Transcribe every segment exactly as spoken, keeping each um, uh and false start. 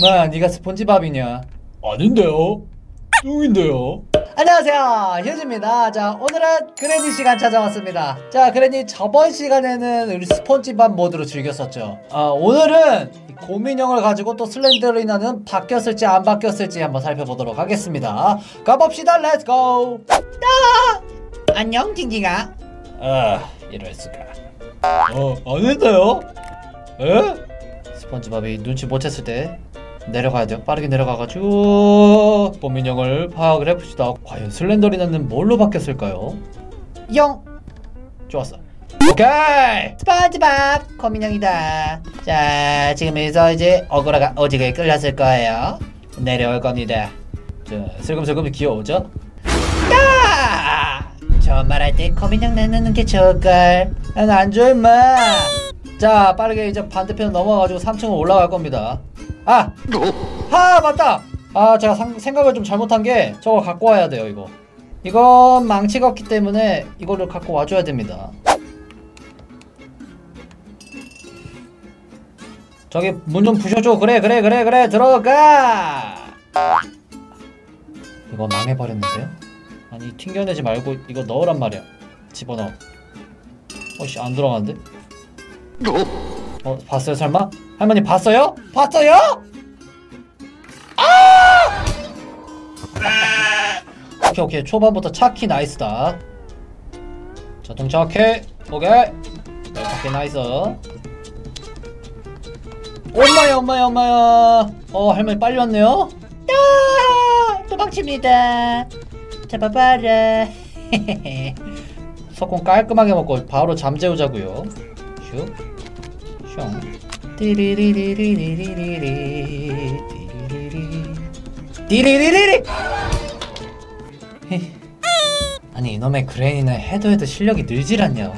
뭐야, 니가 스폰지밥이냐? 아닌데요? 뚱인데요? 안녕하세요, 휴즈입니다. 자, 오늘은 그래니 시간 찾아왔습니다. 자, 그래니 저번 시간에는 우리 스폰지밥 모드로 즐겼었죠. 아, 오늘은 곰인형을 가지고 또 슬렌더리너는 바뀌었을지 안 바뀌었을지 한번 살펴보도록 하겠습니다. 가봅시다. 렛츠고. 아! 안녕 징징아. 아, 이럴수가. 어, 아닌데요? 에? 스폰지밥이 눈치 못 챘을 때 내려가야 돼요. 빠르게 내려가가지고 곰인형을 파악을 해봅시다. 과연 슬렌더리너는 뭘로 바뀌었을까요? 영! 좋았어. 오케이! 스폰지밥! 곰인형이다. 자, 지금 여기서 이제 어그라가 오지게 끌렸을 거예요. 내려올 겁니다. 자, 슬금슬금 귀여우죠? 야! 좋은 말 할 때 곰인형 내놓는 게 좋을걸. 난 안 줘 임마. 자, 빠르게 이제 반대편 넘어가가지고 삼 층으로 올라갈 겁니다. 아! 아, 맞다! 아, 제가 상, 생각을 좀 잘못한 게 저거 갖고 와야 돼요. 이거 이건 망치가 없기 때문에 이거를 갖고 와줘야 됩니다. 저기 문 좀 부셔줘. 그래 그래 그래 그래 들어가! 이거 망해버렸는데요? 아니, 튕겨내지 말고 이거 넣으란 말이야. 집어넣어. 어이씨, 안 들어가는데? 어, 봤어요 설마? 할머니 봤어요? 봤어요? 아! 오케이 오케이, 초반부터 차키 나이스다. 자동차 오케이 오케이. 차키 나이스. 엄마야 엄마야 엄마야. 어, 할머니 빨리 왔네요. 아, 도망칩니다. 잡아봐라. 석공 깔끔하게 먹고 바로 잠재우자고요. 슉 슉. 디리리리리리리리리 디리리리리. 아니, 이놈의 그레인이는 해도 해도 실력이 늘질 않냐.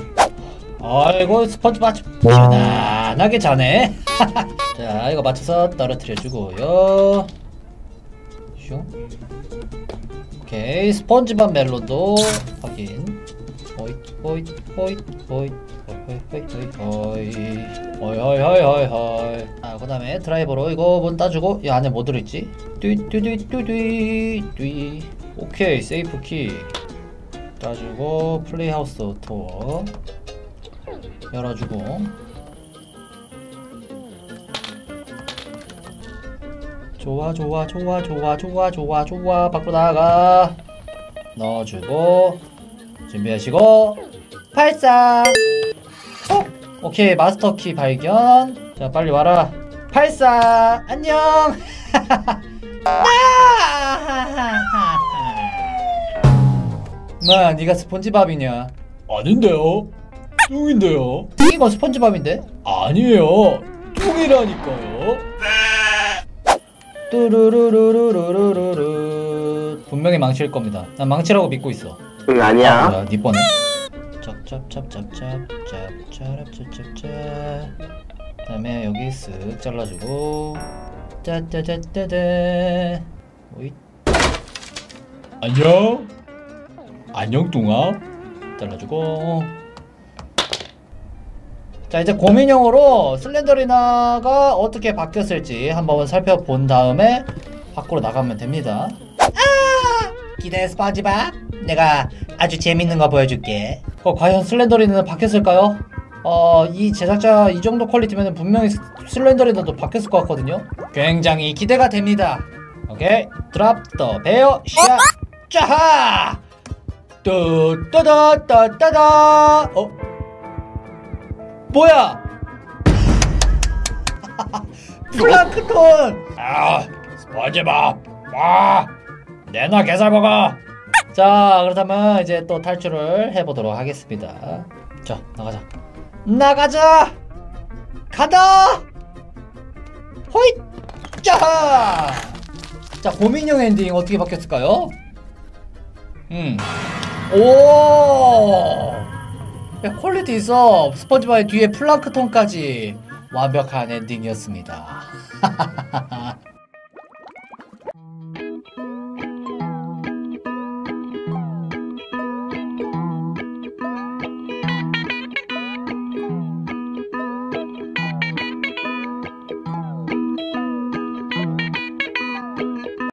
아이고, 스펀지밥 편안하게 자네. 자, 이거 맞춰서 떨어뜨려주고요. 슝. 오케이, 스펀지밥 멜론도 확인. 오잇 오잇 오잇 오잇 허이허이허이허이. 아, 그 다음에 드라이버로 이거 문 따주고. 이 안에 뭐 들어있지? 뚜뚜뚜뚜뚜. 오케이, 세이프 키 따주고 플레이하우스 도어 열어주고. 좋아 좋아 좋아 좋아 좋아 좋아 좋아. 밖으로 나가 넣어주고 준비하시고 발사. 오케이, 마스터키 발견. 자, 빨리 와라. 발사. 안녕. 뭐야, 니가 스폰지밥이냐? 아닌데요? 뚱인데요? 뚱이가 스폰지밥인데? 아니에요, 뚱이라니까요. 뚜루루루루루루루. 분명히 망칠 겁니다. 난 망치라고 믿고 있어. 응, 아니야. 뭐야, 니 뻔해. 짭짭짭짭짭짭짭짭짭짭짭. 그다음에 여기 쓱 잘라주고 짜짜짜짜짜. 오이. 안녕 안녕 뚱아. 잘라주고. 자, 이제 곰인형으로 슬렌더리너가 어떻게 바뀌었을지 한번 살펴본 다음에 밖으로 나가면 됩니다. 아! 기대해 스폰지밥, 내가 아주 재밌는 거 보여줄게. 어, 과연 슬렌더리너는 바뀌었을까요? 어, 이 제작자 이 정도 퀄리티면 분명히 슬렌더리너도 바뀌었을 것 같거든요. 굉장히 기대가 됩니다. 오케이, 드랍 더 베어 샷. 짜하. 뚜따다따따다. 어? 뭐야? 플랑크톤. 아, 스폰지밥. 와, 내놔 게살버거. 자, 그렇다면 이제 또 탈출을 해보도록 하겠습니다. 자, 나가자 나가자 가다. 호잇. 자, 자, 곰인형 엔딩 어떻게 바뀌었을까요? 음. 오, 야, 퀄리티 있어. 스폰지밥의 뒤에 플랑크톤까지 완벽한 엔딩이었습니다.